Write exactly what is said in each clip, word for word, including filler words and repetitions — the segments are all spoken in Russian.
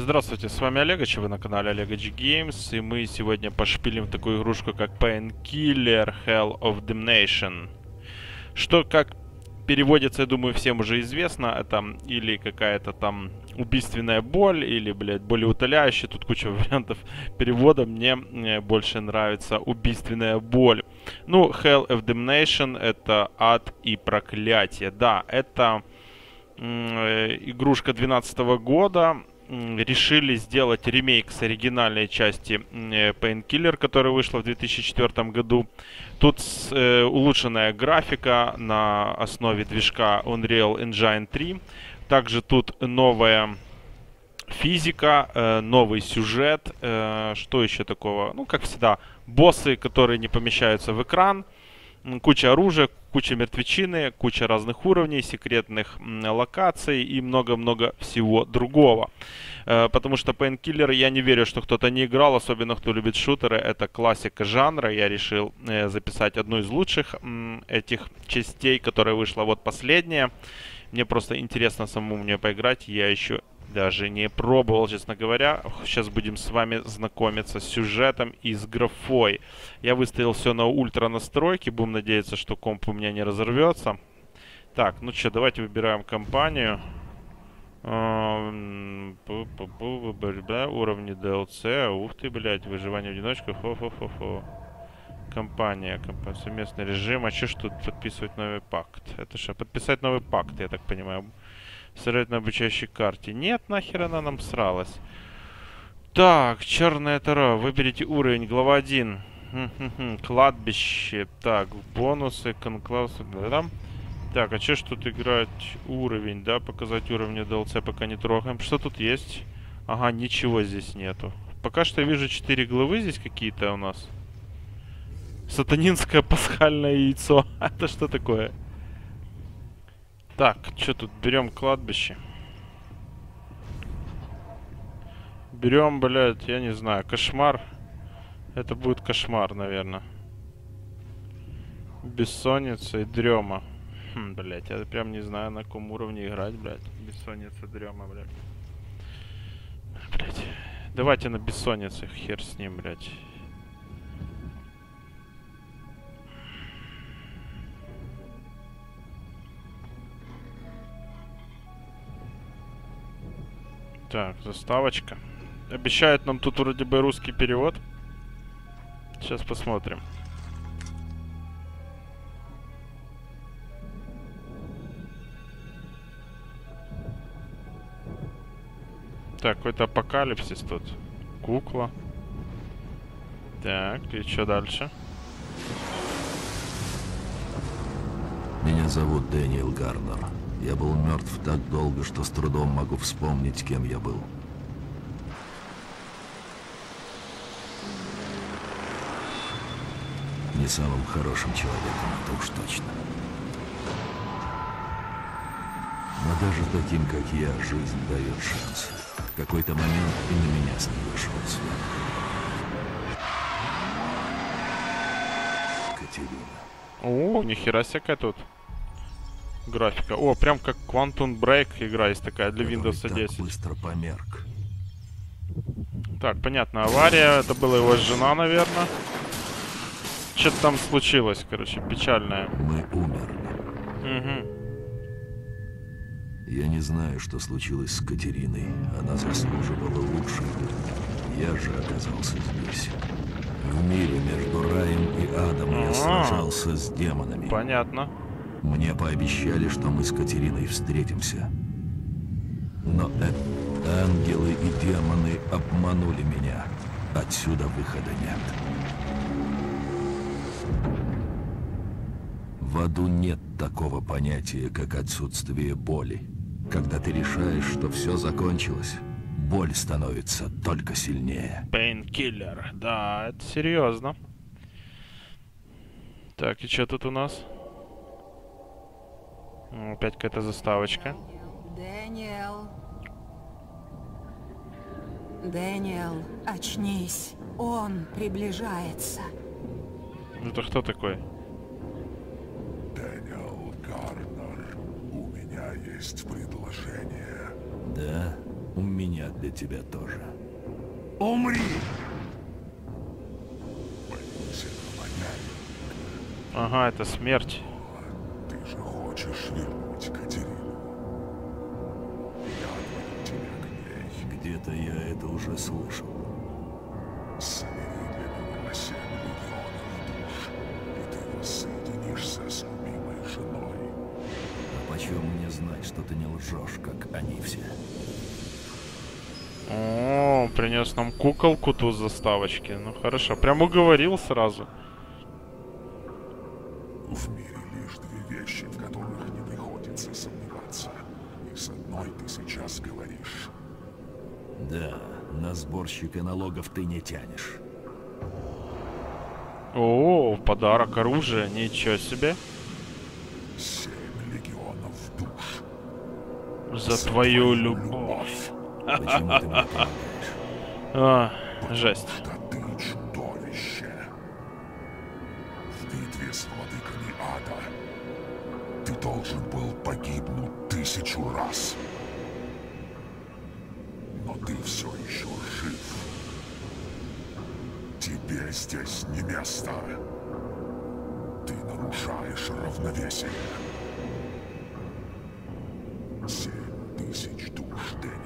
Здравствуйте, с вами Олегич, вы на канале Olegich Games, и мы сегодня пошпилим такую игрушку, как Painkiller Hell and Damnation. Что, как переводится, я думаю, всем уже известно, это или какая-то там убийственная боль, или, блядь, болеутоляющая, тут куча вариантов перевода, мне больше нравится убийственная боль. Ну, Hell and Damnation — это ад и проклятие, да, это игрушка две тысячи двенадцатого года. Решили сделать ремейк с оригинальной части Painkiller, которая вышла в две тысячи четвёртом году. Тут э, улучшенная графика на основе движка Unreal Engine три. Также тут новая физика, э, новый сюжет. Э, что еще такого? Ну, как всегда, боссы, которые не помещаются в экран. Куча оружия, куча мертвечины, куча разных уровней, секретных локаций и много-много всего другого. Потому что Painkiller, я не верю, что кто-то не играл, особенно кто любит шутеры. Это классика жанра. Я решил записать одну из лучших этих частей, которая вышла вот последняя. Мне просто интересно самому мне поиграть. Я еще даже не пробовал, честно говоря. Сейчас будем с вами знакомиться с сюжетом и с графой. Я выставил все на ультра настройки. Будем надеяться, что комп у меня не разорвется. Так, ну что, давайте выбираем компанию. Уровни ди эл си. Ух ты, блядь, выживание в одиночку. Хо-хо-хо-хо. Компания, компания, совместный режим. А что ж тут подписывать новый пакт? Это что, подписать новый пакт, я так понимаю. Сырать на обучающей карте. Нет, нахер она нам сралась. Так, черная тара. Выберите уровень. Глава один. Кладбище. Так, бонусы, конклаусы. Так, а что ж тут играть? Уровень, да? Показать уровень ди эл си пока не трогаем. Что тут есть? Ага, ничего здесь нету. Пока что вижу четыре главы здесь какие-то у нас. Сатанинское пасхальное яйцо. Это что такое? Так, что тут? Берем кладбище. Берем, блядь, я не знаю, кошмар. Это будет кошмар, наверное. Бессонница и дрема. Хм, блядь, я прям не знаю, на каком уровне играть, блядь. Бессонница, дрема, блядь. Блядь. Давайте на бессоннице, хер с ним, блядь. Так, заставочка. Обещает нам тут вроде бы русский перевод. Сейчас посмотрим. Так, какой-то апокалипсис тут. Кукла. Так, и что дальше? Меня зовут Даниэль Гарнер. Я был мертв так долго, что с трудом могу вспомнить, кем я был. Не самым хорошим человеком, это уж точно. Но даже таким, как я, жизнь дает шанс. В какой-то момент и на меня с ней вышел свет. Катерина. О, нихера себе тут. Графика. О, прям как Quantum Break игра есть такая для Windows десять. Так быстро померк. Так, понятно, авария. Это была его жена, наверное. Что-то там случилось, короче, печальное. Мы умерли. Угу. Я не знаю, что случилось с Катериной. Она заслуживала лучшего. Я же оказался здесь. В мире между раем и адом А-а-а. я сражался с демонами. Понятно. Мне пообещали, что мы с Катериной встретимся. Но э ангелы и демоны обманули меня. Отсюда выхода нет. В аду нет такого понятия, как отсутствие боли. Когда ты решаешь, что все закончилось, боль становится только сильнее. Painkiller, да, это серьезно. Так, и что тут у нас? Опять какая-то заставочка. Даниэль. Даниэль, очнись. Он приближается. Это кто такой? Даниэль Гарнер, у меня есть предложение. Да? У меня для тебя тоже. Умри! Ага, это смерть. Ты же хочешь вернуть Катерину. Я отведу тебя к ней. Где-то я это уже слышал. Собери для меня семь миллионов душ, и ты воссоединишься с любимой женой. А почему мне знать, что ты не лжешь, как они все? О, принес нам куколку тут заставочки. Ну хорошо, прям уговорил сразу. В мире лишь две вещи, в которых не приходится сомневаться. И с одной ты сейчас говоришь. Да, на сборщика налогов ты не тянешь. О, подарок оружия, ничего себе. Семь легионов душ. За, За твою, твою любовь. Почему ты мне помогаешь? А, жесть. Потому что ты чудовище. В битве с владыками ада ты должен был погибнуть тысячу раз. Но ты все еще жив. Тебе здесь не место. Ты нарушаешь равновесие. Семь тысяч душ, Дэниэль.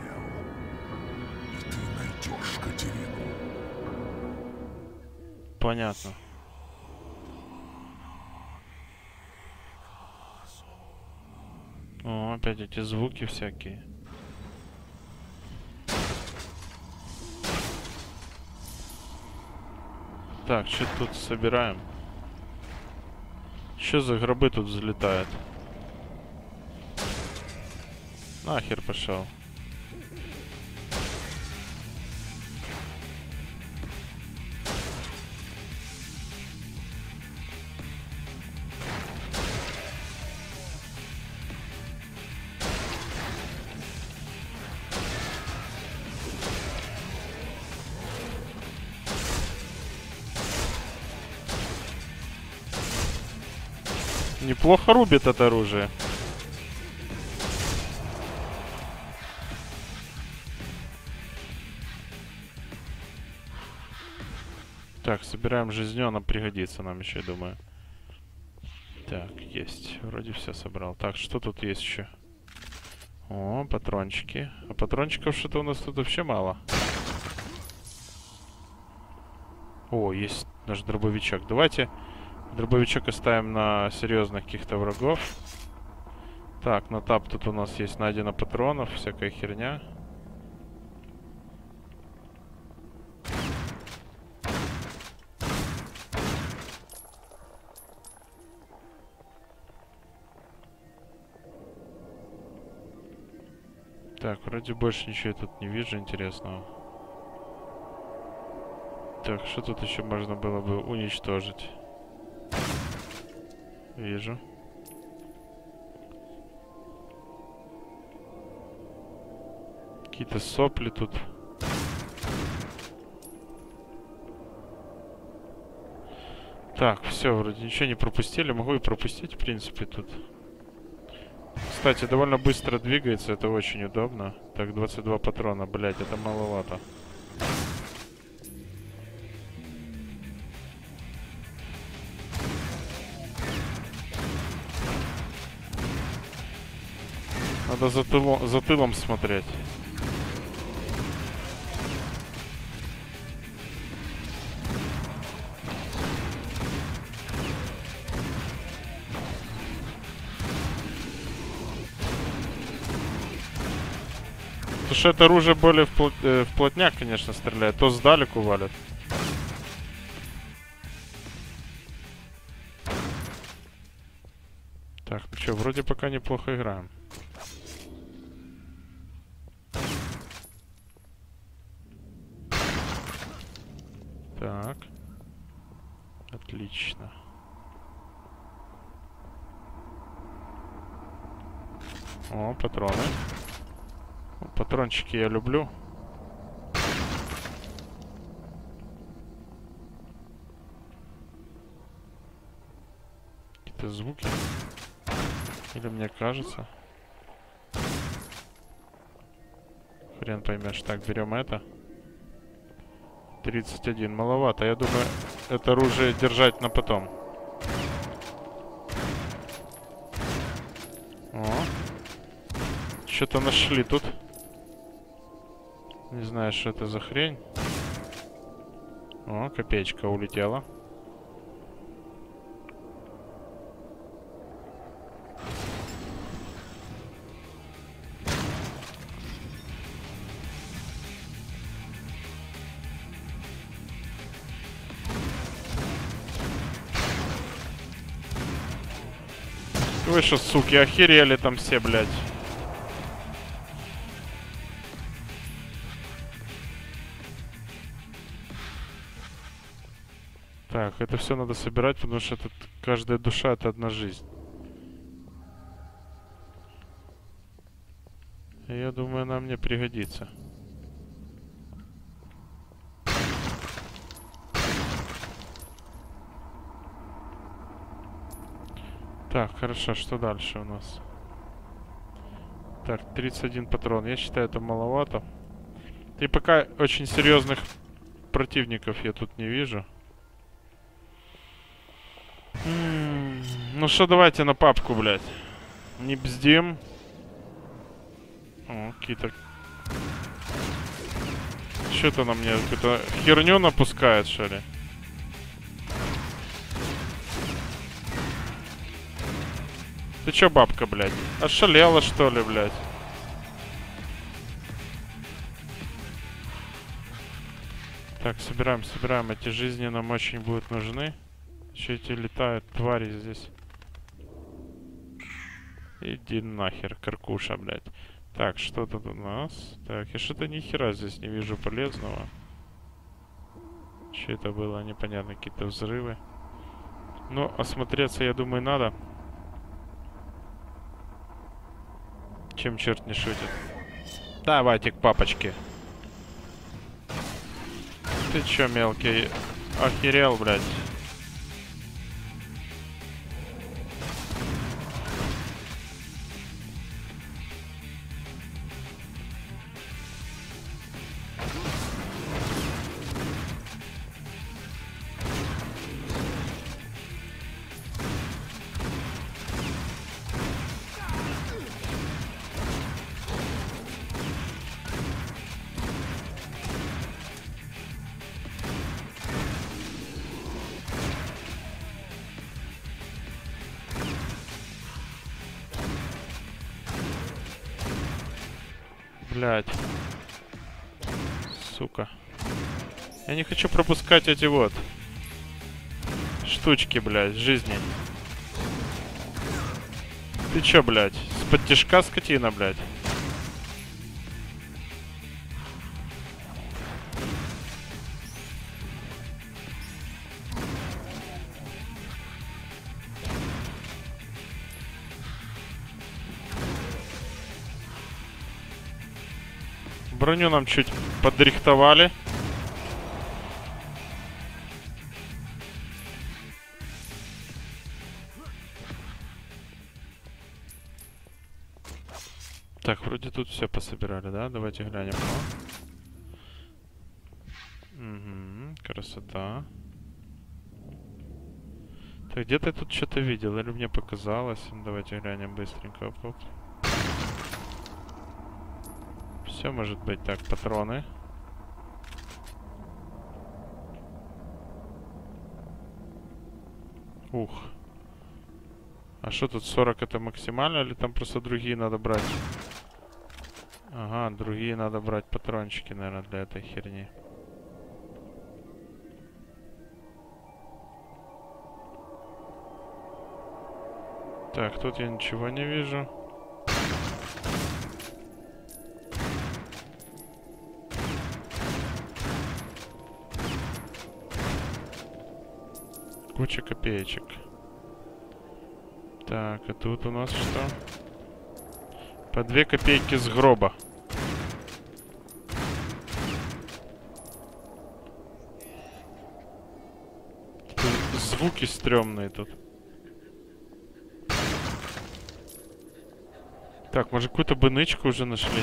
Понятно. О, опять эти звуки всякие. Так, что тут собираем? Что за гробы тут взлетают? Нахер пошел. Неплохо рубит это оружие. Так, собираем жизнь, она пригодится нам еще, я думаю. Так, есть. Вроде все собрал. Так, что тут есть еще? О, патрончики. А патрончиков что-то у нас тут вообще мало. О, есть наш дробовичок. Давайте... Дробовичок оставим на серьезных каких-то врагов. Так, на тап тут у нас есть найдено патронов, всякая херня. Так, вроде больше ничего я тут не вижу интересного. Так, что тут еще можно было бы уничтожить? Вижу. Какие-то сопли тут. Так, все, вроде ничего не пропустили. Могу и пропустить, в принципе, тут. Кстати, довольно быстро двигается, это очень удобно. Так, двадцать два патрона, блядь, это маловато. Надо за, тыло, за тылом смотреть. Потому что это оружие более вплот, э, вплотняк, конечно, стреляет. То сдалеку валят. Так, ну что, вроде пока неплохо играем. Так, отлично. О, патроны. Патрончики я люблю. Какие-то звуки. Или мне кажется. Хрен поймешь. Так, берем это. тридцать один. Маловато. Я думаю, это оружие держать на потом. О. Что-то нашли тут. Не знаю, что это за хрень. О, копеечка улетела. Вы что, суки, охерели там все, блядь. Так, это все надо собирать, потому что тут каждая душа — это одна жизнь. Я думаю, она мне пригодится. Так, хорошо, что дальше у нас? Так, тридцать один патрон. Я считаю, это маловато. И пока очень серьезных противников я тут не вижу. М-м-м, ну что, давайте на папку, блядь. Не бздим. О, какие-то... Что-то на мне какую-то херню напускает, что ли? Ты чё, бабка, блядь? Ошалела, что ли, блядь? Так, собираем, собираем. Эти жизни нам очень будут нужны. Еще эти летают твари здесь. Иди нахер, каркуша, блядь. Так, что тут у нас? Так, я что-то нихера здесь не вижу полезного. Что это было? Непонятно, какие-то взрывы. Ну, осмотреться, я думаю, надо. Чем черт не шутит. Давайте к папочке. Ты чё, мелкий? Охерел, блядь. Блядь. Сука. Я не хочу пропускать эти вот штучки, блядь, жизни. Ты чё, блядь? С-под тишка, скотина, блядь. Броню нам чуть подрихтовали. Так, вроде тут все пособирали, да? Давайте глянем. Угу, красота. Так, где-то я тут что-то видел, или мне показалось. Давайте глянем быстренько. Все может быть. Так, патроны. Ух. А что тут, сорок это максимально, или там просто другие надо брать? Ага, другие надо брать патрончики, наверное, для этой херни. Так, тут я ничего не вижу. Куча копеечек. Так, а тут у нас что? По две копейки с гроба. Тут звуки стрёмные тут. Так, может, какую-то бынычку уже нашли?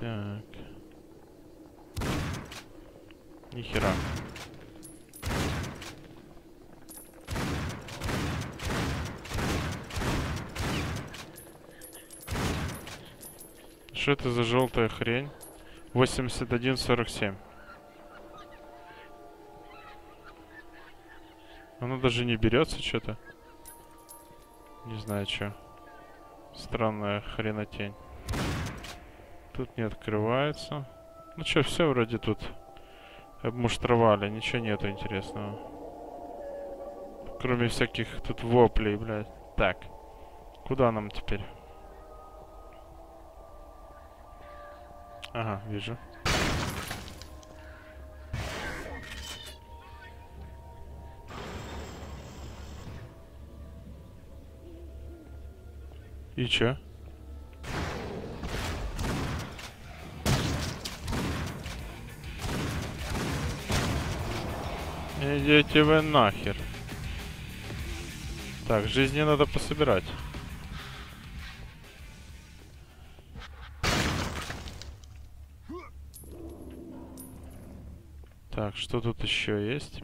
Так. Нихера. Что это за желтая хрень? восемьдесят один сорок семь. Оно даже не берется что-то. Не знаю, что. Странная хренотень. Тут не открывается. Ну что, все вроде тут обмуштровали. Ничего нету интересного. Кроме всяких тут воплей, блядь. Так. Куда нам теперь? Ага, вижу. И чё? Идите вы нахер. Так, жизни надо пособирать. Так, что тут еще есть?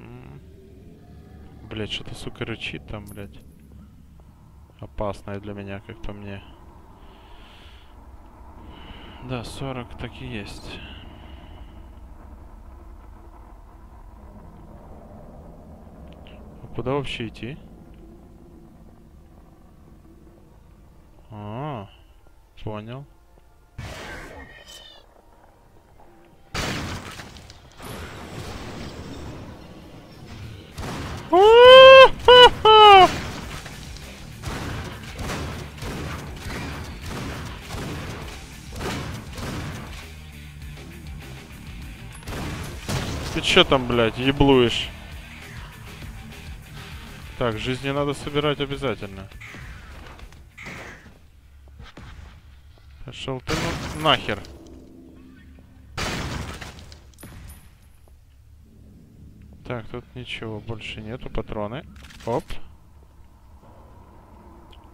Блять, что-то, сука, рычит там, блять. Опасное для меня, как по мне. Да, сорок так и есть. А куда вообще идти? А, понял. Че там, блядь, еблуешь? Так, жизни надо собирать обязательно. Пошел ты ну нахер. Так, тут ничего больше нету, патроны. Оп.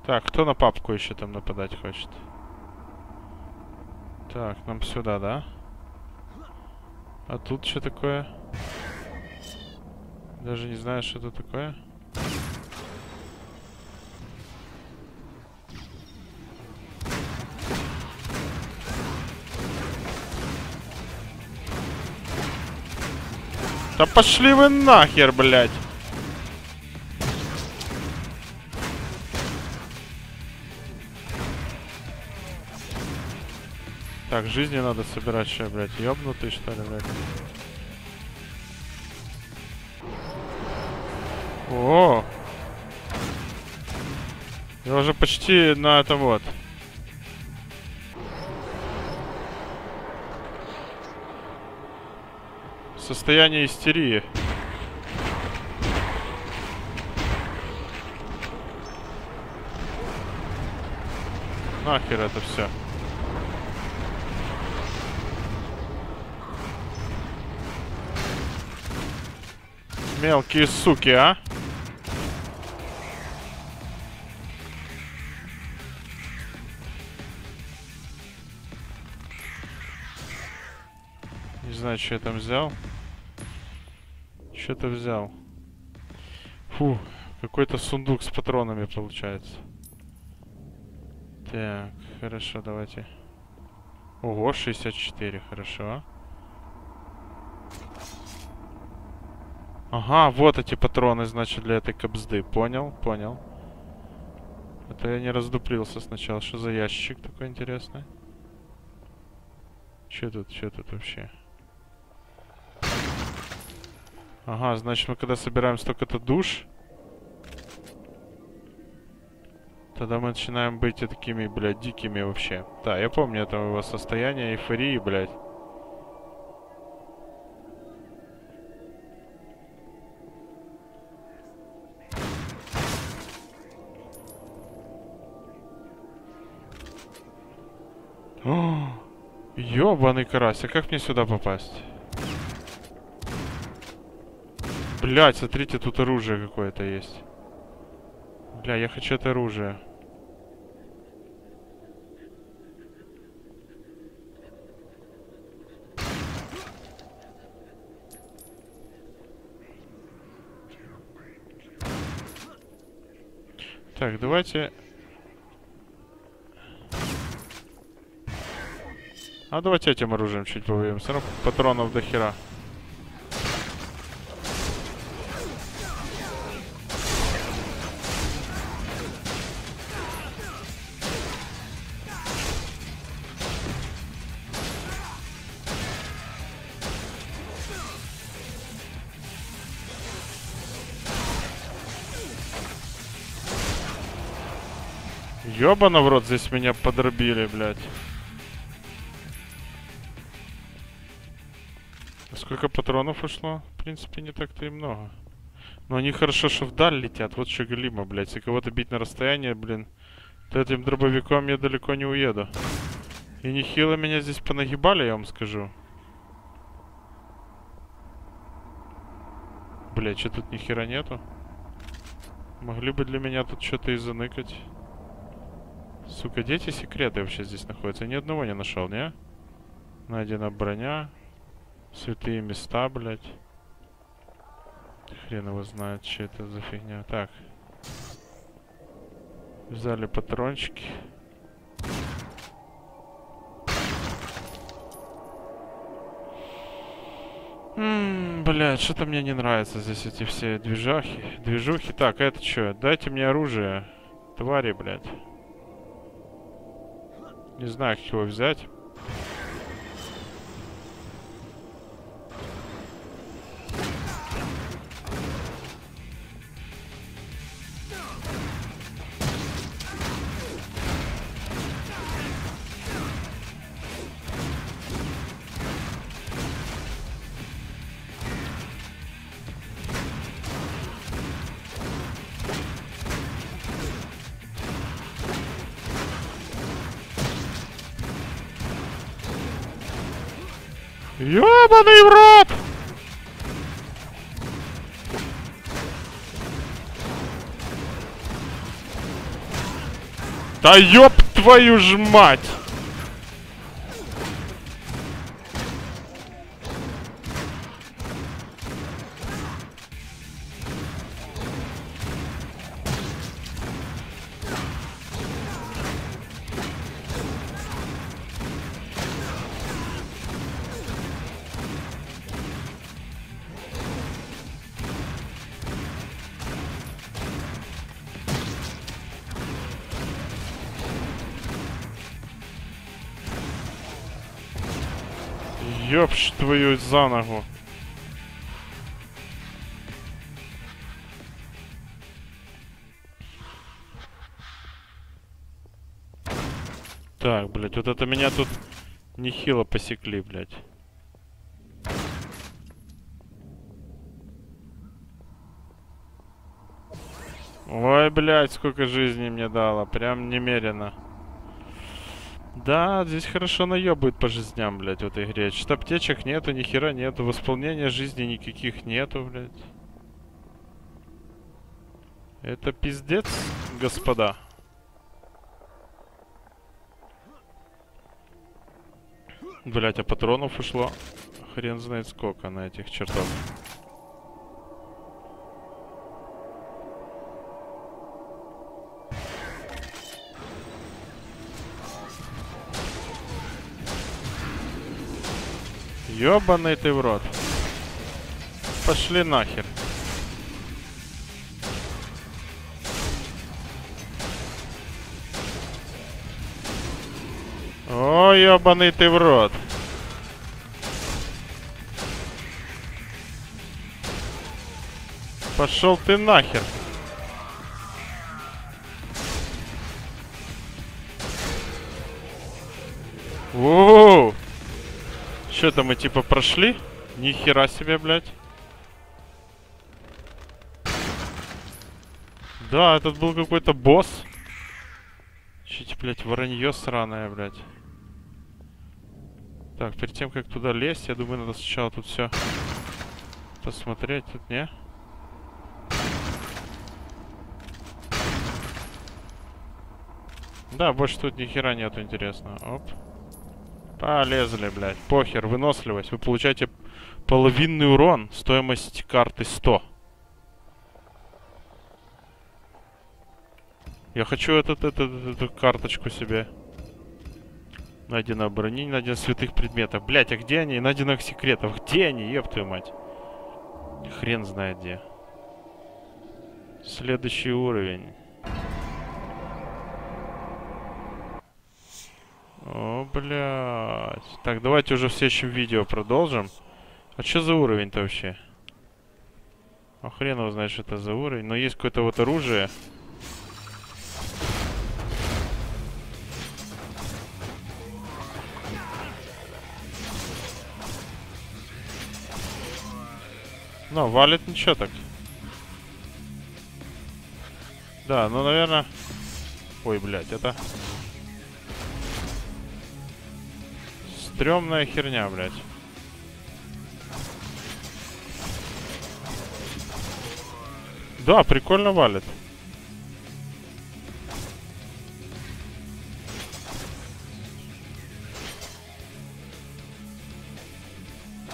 Так, кто на папку еще там нападать хочет? Так, нам сюда, да? А тут что такое? Даже не знаю, что это такое. Да пошли вы нахер, блядь! Так, жизни надо собирать, что, блядь, ёбнутый, что ли, блядь? О! Я уже почти на это вот. Состояние истерии. Нахер это все. Мелкие суки, а? Не знаю, что я там взял. Что-то взял. Фу, какой-то сундук с патронами получается. Так, хорошо, давайте. Ого, шестьдесят четыре, хорошо. Ага, вот эти патроны, значит, для этой кобзды. Понял, понял. Это я не раздуплился сначала. Что за ящик такой интересный? Че тут, че тут вообще? Ага, значит, мы когда собираем столько-то душ, тогда мы начинаем быть такими, блядь, дикими вообще. Да, я помню это его состояние эйфории, блядь. Ёбаный карась, а как мне сюда попасть? Блядь, смотрите, тут оружие какое-то есть. Бля, я хочу это оружие. Так, давайте... А давайте этим оружием чуть повоюем. Все равно патронов до хера. Ёбана в рот, здесь меня подробили, блядь. Сколько патронов ушло? В принципе, не так-то и много. Но они хорошо, что вдаль летят. Вот что галима, блядь. Если кого-то бить на расстояние, блин, то этим дробовиком я далеко не уеду. И нехило меня здесь понагибали, я вам скажу. Блядь, что тут нихера нету? Могли бы для меня тут что-то и заныкать. Сука, где эти секреты вообще здесь находятся? Я ни одного не нашел, не? Найдена броня. Святые места, блядь. Хрен его знает, что это за фигня. Так. Взяли патрончики. Ммм, блядь, что-то мне не нравится здесь эти все движахи. Движухи. Так, а это что? Дайте мне оружие. Твари, блядь. Не знаю, как его взять. Ёбаный в рот! Да ёб твою ж мать! Ёпш твою за ногу. Так, блядь, вот это меня тут нехило посекли, блядь. Ой, блядь, сколько жизни мне дало. Прям немерено. Да, здесь хорошо наебывает по жизням, блядь, в этой игре. Что аптечек нету, ни хера нету, восполнения жизни никаких нету, блядь. Это пиздец, господа. Блядь, а патронов ушло. Хрен знает сколько на этих чертов. Ёбаный ты в рот. Пошли нахер. О, ёбаный ты в рот. Пошел ты нахер. Воу. Что-то мы типа прошли? Ни хера себе, блядь. Да, этот был какой-то босс. Чуть, блядь, воронье сраное, блядь. Так, перед тем, как туда лезть, я думаю, надо сначала тут все посмотреть. Тут не. Да, больше тут ни хера нету интересного. Оп. Полезли, блядь. Похер, выносливость. Вы получаете половинный урон. Стоимость карты сто. Я хочу этот, этот, эту карточку себе. Найдено брони, найдено святых предметов. Блять, а где они? Найдено секретов. Где они, ёб твою мать? Хрен знает где. Следующий уровень. О, блядь. Так, давайте уже в следующем видео продолжим. А что за уровень-то вообще? А хрен его знает, что это за уровень. Но есть какое-то вот оружие. Ну, валит ничего так. Да, ну, наверное... Ой, блядь, это... Стрёмная херня, блядь. Да, прикольно валит.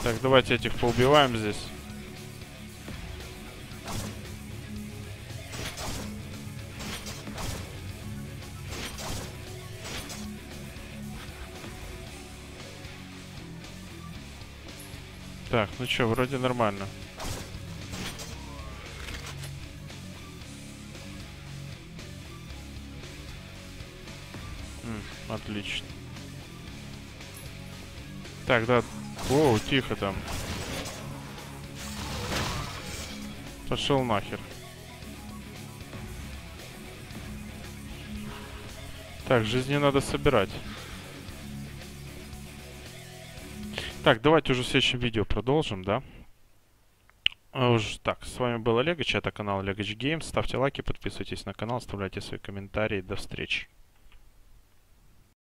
Так, давайте этих поубиваем здесь. Так, ну чё, вроде нормально. М, отлично. Так, да... Воу, тихо там. Пошел нахер. Так, жизни надо собирать. Так, давайте уже в следующем видео продолжим, да? А уж, так, с вами был Олегич, это канал Olegich Games. Ставьте лайки, подписывайтесь на канал, оставляйте свои комментарии. До встречи.